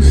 To